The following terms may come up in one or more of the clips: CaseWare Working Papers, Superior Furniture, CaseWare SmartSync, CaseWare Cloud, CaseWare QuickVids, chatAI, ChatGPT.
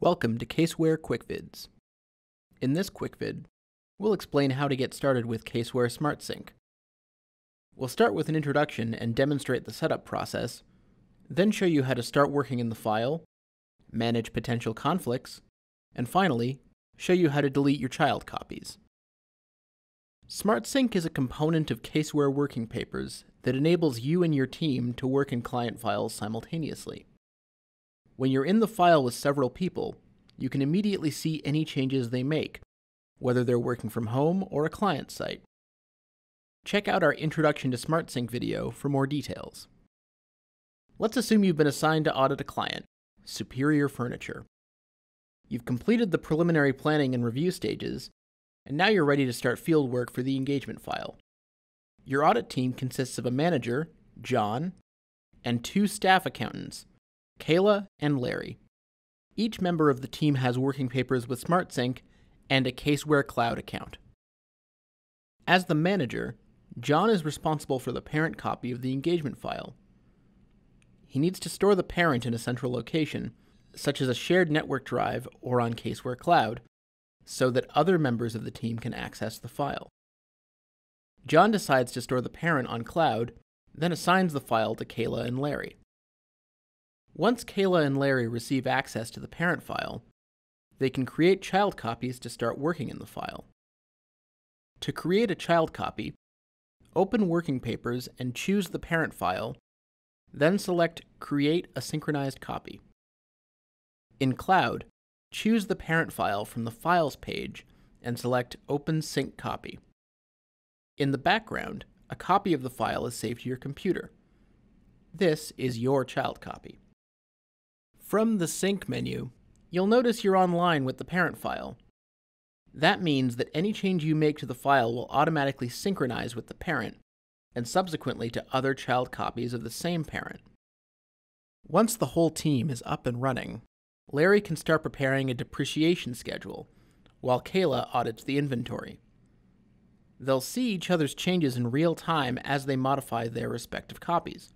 Welcome to CaseWare QuickVids. In this QuickVid, we'll explain how to get started with CaseWare SmartSync. We'll start with an introduction and demonstrate the setup process, then show you how to start working in the file, manage potential conflicts, and finally, show you how to delete your child copies. SmartSync is a component of CaseWare Working Papers that enables you and your team to work in client files simultaneously. When you're in the file with several people, you can immediately see any changes they make, whether they're working from home or a client site. Check out our Introduction to SmartSync video for more details. Let's assume you've been assigned to audit a client, Superior Furniture. You've completed the preliminary planning and review stages, and now you're ready to start field work for the engagement file. Your audit team consists of a manager, John, and two staff accountants, Kayla and Larry. Each member of the team has working papers with SmartSync and a CaseWare Cloud account. As the manager, John is responsible for the parent copy of the engagement file. He needs to store the parent in a central location, such as a shared network drive or on CaseWare Cloud, so that other members of the team can access the file. John decides to store the parent on Cloud, then assigns the file to Kayla and Larry. Once Kayla and Larry receive access to the parent file, they can create child copies to start working in the file. To create a child copy, open Working Papers and choose the parent file, then select Create a Synchronized Copy. In Cloud, choose the parent file from the Files page and select Open Sync Copy. In the background, a copy of the file is saved to your computer. This is your child copy. From the Sync menu, you'll notice you're online with the parent file. That means that any change you make to the file will automatically synchronize with the parent, and subsequently to other child copies of the same parent. Once the whole team is up and running, Larry can start preparing a depreciation schedule, while Kayla audits the inventory. They'll see each other's changes in real time as they modify their respective copies.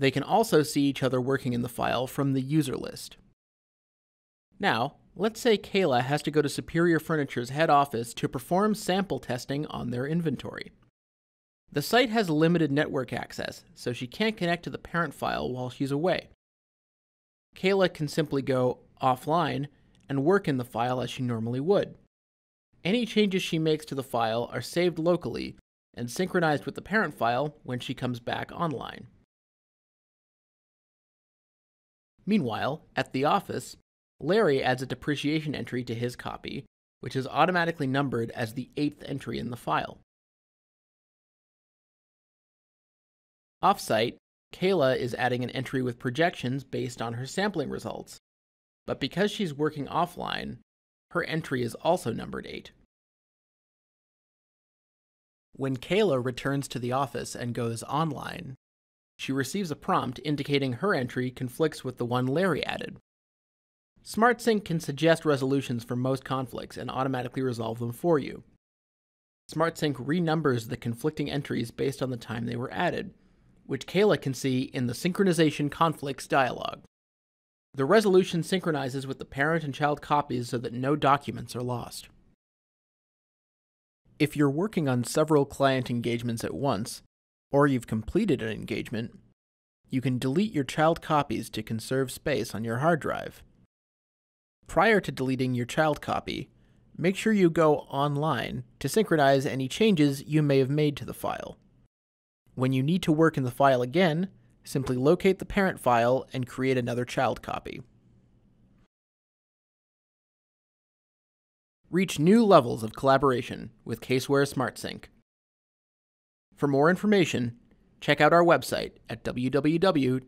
They can also see each other working in the file from the user list. Now, let's say Kayla has to go to Superior Furniture's head office to perform sample testing on their inventory. The site has limited network access, so she can't connect to the parent file while she's away. Kayla can simply go offline and work in the file as she normally would. Any changes she makes to the file are saved locally and synchronized with the parent file when she comes back online. Meanwhile, at the office, Larry adds a depreciation entry to his copy, which is automatically numbered as the 8th entry in the file. Offsite, Kayla is adding an entry with projections based on her sampling results, but because she's working offline, her entry is also numbered 8. When Kayla returns to the office and goes online, she receives a prompt indicating her entry conflicts with the one Larry added. SmartSync can suggest resolutions for most conflicts and automatically resolve them for you. SmartSync renumbers the conflicting entries based on the time they were added, which Kayla can see in the Synchronization Conflicts dialog. The resolution synchronizes with the parent and child copies so that no documents are lost. If you're working on several client engagements at once, or you've completed an engagement, you can delete your child copies to conserve space on your hard drive. Prior to deleting your child copy, make sure you go online to synchronize any changes you may have made to the file. When you need to work in the file again, simply locate the parent file and create another child copy. Reach new levels of collaboration with CaseWare SmartSync. For more information, check out our website at www.caseware.com.